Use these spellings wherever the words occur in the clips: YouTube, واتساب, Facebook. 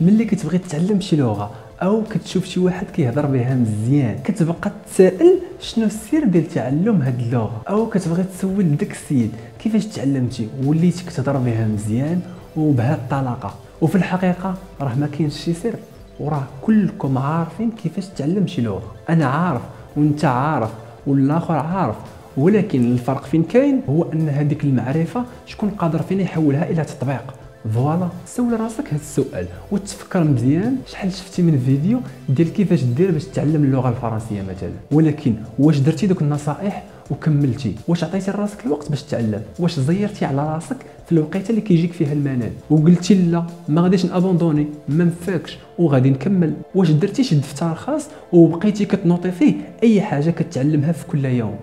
ملي كتبغي تتعلم شي لغه او كتشوف شي واحد كيهضر بها مزيان كتبقى تسائل شنو السر ديال تعلم هاد اللغه، او كتبغي تسول داك السيد كيفاش تعلمتي وليتي كتهضر بها مزيان وبهاد الطلاقه. وفي الحقيقه راه ما كاينش شي سر، وراه كلكم عارفين كيفاش تعلم شي لغه. انا عارف وانت عارف والاخر عارف، ولكن الفرق فين كاين هو ان هذيك المعرفه شكون قادر فينا يحولها الى تطبيق. فوالا، سول راسك هذا السؤال وتفكر مزيان شحال شفتي من فيديو ديال كيفاش دير باش تعلم اللغه الفرنسيه مثلا، ولكن واش درتي دوك النصائح وكملتي؟ واش عطيتي لراسك الوقت باش تعلم؟ واش زيرتي على راسك في الوقيته اللي كيجيك فيها المنال وقلتي لا ما غاديش نابوندوني ما نفاكش وغادي نكمل؟ واش درتي شي دفتر خاص وبقيتي كتنوطي فيه اي حاجه كتعلمها في كل يوم؟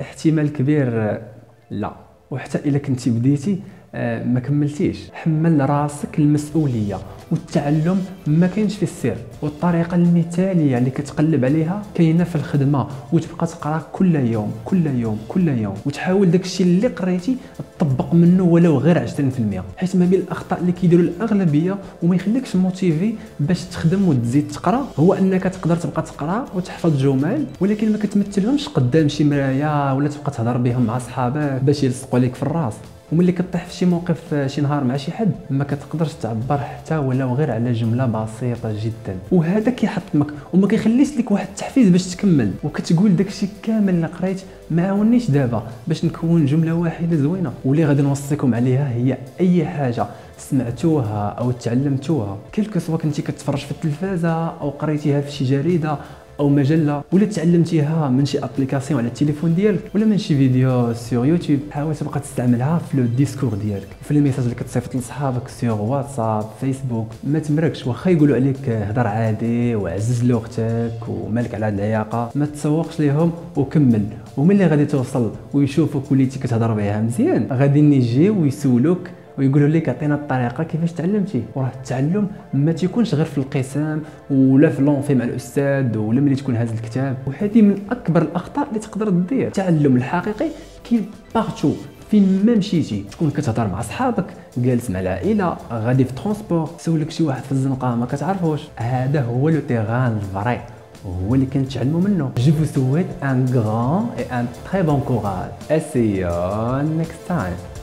احتمال كبير لا. وحتى الا كنتي بديتي ما كملتيش. حمل راسك المسؤوليه، والتعلم ما كاينش في السر، والطريقه المثاليه اللي كتقلب عليها كاينه في الخدمه، وتبقى تقرا كل يوم كل يوم كل يوم، وتحاول داكشي اللي قريتي تطبق منه ولو غير 20%، حيت ما بين الاخطاء اللي كيديروا الاغلبيه وما يخليكش موتيفي باش تخدم وتزيد تقرا هو انك تقدر تبقى تقرا وتحفظ جمل، ولكن ما كتمثلهمش قدام شي مرايه ولا تبقى تهضر بهم مع صحابك باش يلصقوا لك في الراس. وملي كطيح في شي موقف شي نهار مع شي حد ما كتقدرش تعبر حتى ولو غير على جمله بسيطه جدا، وهذا كيحطمك وما كيخليش لك واحد التحفيز باش تكمل، وكتقول داكشي كامل اللي قريت ما عاونيش دابا باش نكون جمله واحده زوينه. واللي غادي نوصيكم عليها هي اي حاجه سمعتوها او تعلمتوها كلك، سواء كنتي كتفرج في التلفازه او قريتيها في شي جريده او مجله، ولا تعلمتيها من شي ابليكاسيون على التليفون ديالك، ولا من شي فيديو سور يوتيوب، حاول تبقى تستعملها في لو ديسكور ديالك، في الميساج اللي كتصيفط لصحابك سور واتساب فيسبوك. ما تمركش واخا يقولوا عليك هضر عادي وعزز لغتك ومالك على هاد العياقه، ما تسوقش ليهم وكمل. وملي غادي توصل ويشوفوك وليتي كتهضر بها مزيان غادي يجيو ويسولوك ويقولوا لك عطينا الطريقه كيفاش تعلمتي. وراه التعلم ما تيكونش غير في القسم ولا في لونفي مع الاستاذ ولا ملي تكون هاز الكتاب، وهذه من اكبر الاخطاء اللي تقدر دير. التعلم الحقيقي كاين بارتو، فين ما مشيتي، تكون كتهضر مع صحابك، جالس مع العائله، غادي في الترونسبور، سولك شي واحد في الزنقه ما كتعرفوش، هذا هو لو تيغان الفري، هو اللي كنتعلموا منه. جو فو سويت ان غران اي ان تري بون كوراج، اسيو نيكست تايم.